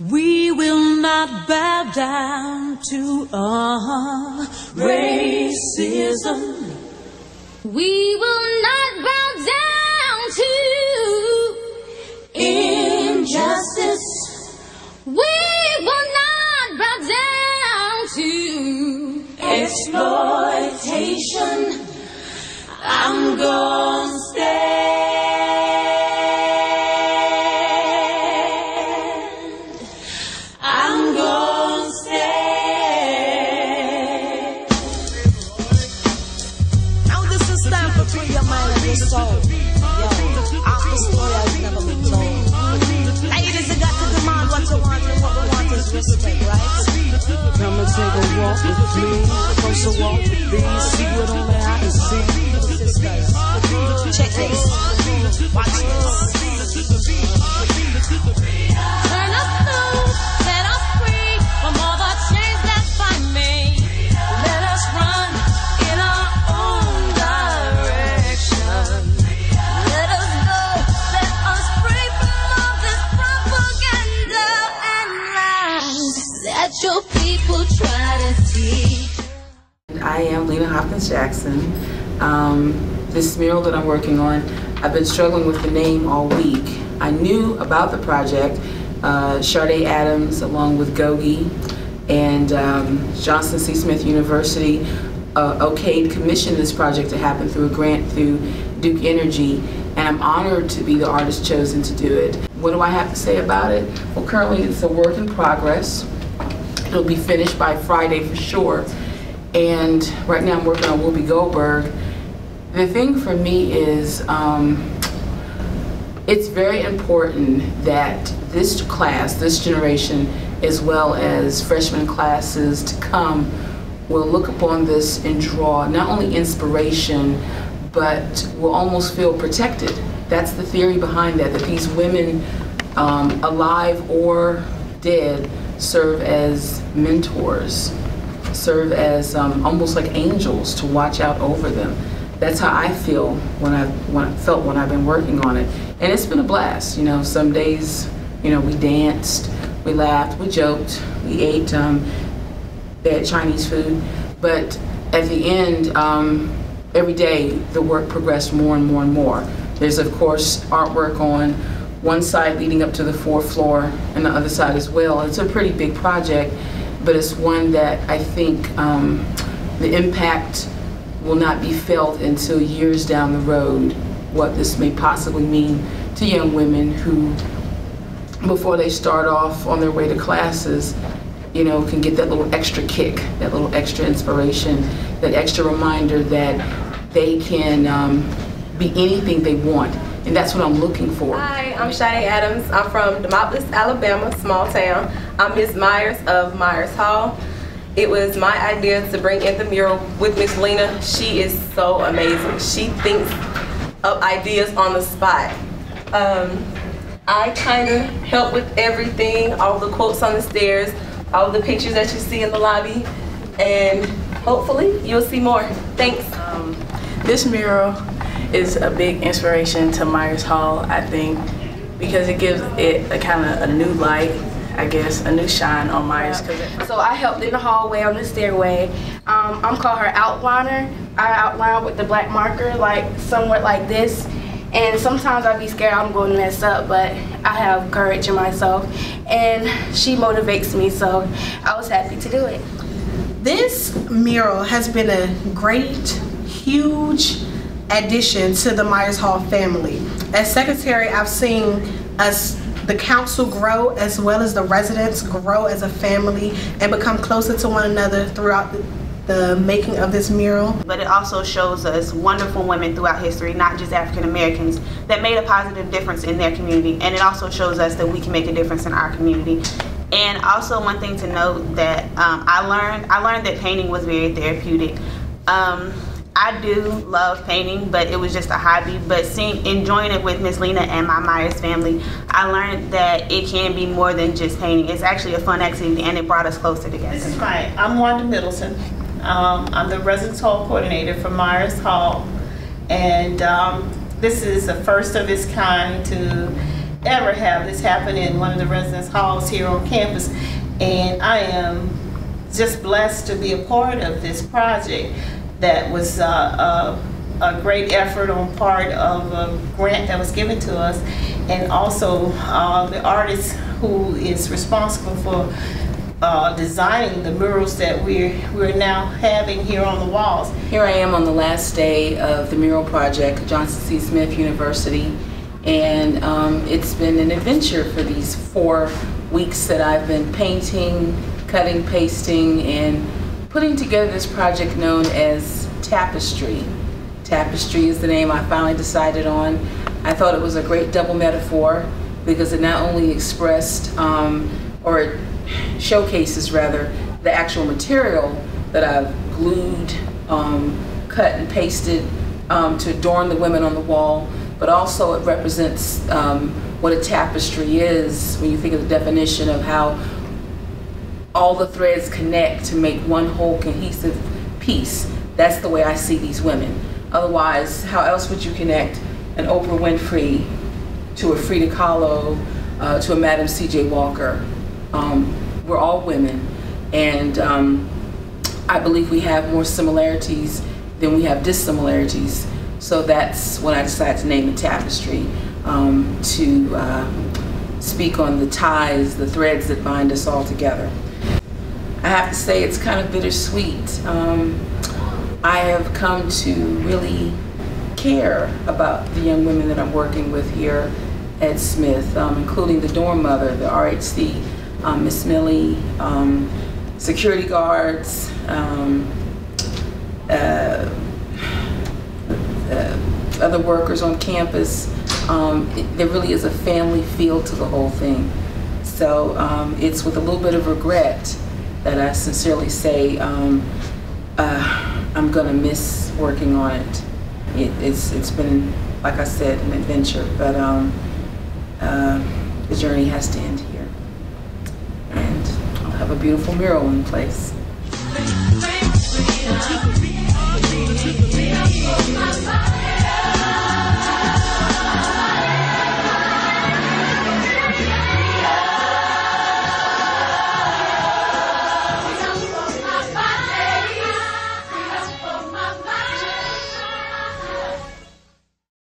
We will not bow down to racism. We will not bow down to injustice. We will not bow down to exploitation. I'm gonna stand. I'm gonna stand. Now this is time for your mind and your soul. Yo, after story I've never been told. Ladies, you got to demand what you want, and what you want is respect, right? Come and take a walk with me, first a walk with these, see what only I can see. Sisters, check this, watch this. Turn us loose, set us free from all the chains that bind me. Let us run in our own direction. Let us go, let us free from all this propaganda and lies that your people try to teach. I am Lena Hopkins Jackson. This mural that I'm working on, I've been struggling with the name all week. I knew about the project, Sade Adams along with Gogi and Johnson C. Smith University okayed, commissioned this project to happen through a grant through Duke Energy, and I'm honored to be the artist chosen to do it. What do I have to say about it? Well, currently it's a work in progress. It'll be finished by Friday for sure. And right now I'm working on Whoopi Goldberg. The thing for me is, it's very important that this class, this generation, as well as freshman classes to come, will look upon this and draw not only inspiration, but will almost feel protected. That's the theory behind that these women, alive or dead, serve as mentors, serve as almost like angels to watch out over them. That's how I feel when I've been working on it, and it's been a blast. You know, some days, you know, we danced, we laughed, we joked, we ate bad Chinese food, but at the end, every day the work progressed more and more and more. There's of course artwork on one side leading up to the fourth floor, and the other side as well. It's a pretty big project, but it's one that I think the impact will not be felt until years down the road, what this may possibly mean to young women who, before they start off on their way to classes, you know, can get that little extra kick, that little extra inspiration, that extra reminder that they can be anything they want. And that's what I'm looking for. Hi, I'm Sade Adams. I'm from Demopolis, Alabama, small town. I'm Ms. Myers of Myers Hall. It was my idea to bring in the mural with Ms. Lena. She is so amazing. She thinks of ideas on the spot. I kind of help with everything, all the quotes on the stairs, all the pictures that you see in the lobby, and hopefully you'll see more. Thanks. This mural is a big inspiration to Myers Hall, I think, because it gives it a kind of a new light, I guess, a new shine on Myers. So I helped in the hallway on the stairway. I'm called her outliner. I outline with the black marker, like somewhat like this. And sometimes I'd be scared I'm going to mess up, but I have courage in myself. And she motivates me, so I was happy to do it. This mural has been a great, huge addition to the Myers Hall family. As secretary, I've seen us, the council, grow, as well as the residents grow as a family and become closer to one another throughout the making of this mural. But it also shows us wonderful women throughout history, not just African Americans, that made a positive difference in their community. And it also shows us that we can make a difference in our community. And also one thing to note that I learned that painting was very therapeutic. I do love painting, but it was just a hobby. But enjoying it with Ms. Lena and my Myers family, I learned that it can be more than just painting. It's actually a fun activity, and it brought us closer together. This is right. I'm Wanda Middleton. I'm the Residence Hall Coordinator for Myers Hall. And this is the first of its kind to ever have this happen in one of the residence halls here on campus. And I am just blessed to be a part of this project that was a great effort on part of a grant that was given to us, and also the artist who is responsible for designing the murals that we're now having here on the walls. Here I am on the last day of the mural project at Johnson C. Smith University, and it's been an adventure for these 4 weeks that I've been painting, cutting, pasting, and putting together this project known as Tapestry. Tapestry is the name I finally decided on. I thought it was a great double metaphor because it not only expressed, or it showcases rather, the actual material that I've glued, cut and pasted to adorn the women on the wall, but also it represents what a tapestry is when you think of the definition of how all the threads connect to make one whole cohesive piece. That's the way I see these women. Otherwise, how else would you connect an Oprah Winfrey to a Frida Kahlo, to a Madam C.J. Walker? We're all women, and I believe we have more similarities than we have dissimilarities. So that's when I decided to name it Tapestry, to speak on the ties, the threads that bind us all together. I have to say it's kind of bittersweet. I have come to really care about the young women that I'm working with here at Smith, including the dorm mother, the RHC, Miss Millie, security guards, other workers on campus. There really is a family feel to the whole thing. So it's with a little bit of regret that I sincerely say I'm gonna miss working on it. It's been, like I said, an adventure, but the journey has to end here. And I'll have a beautiful mural in place.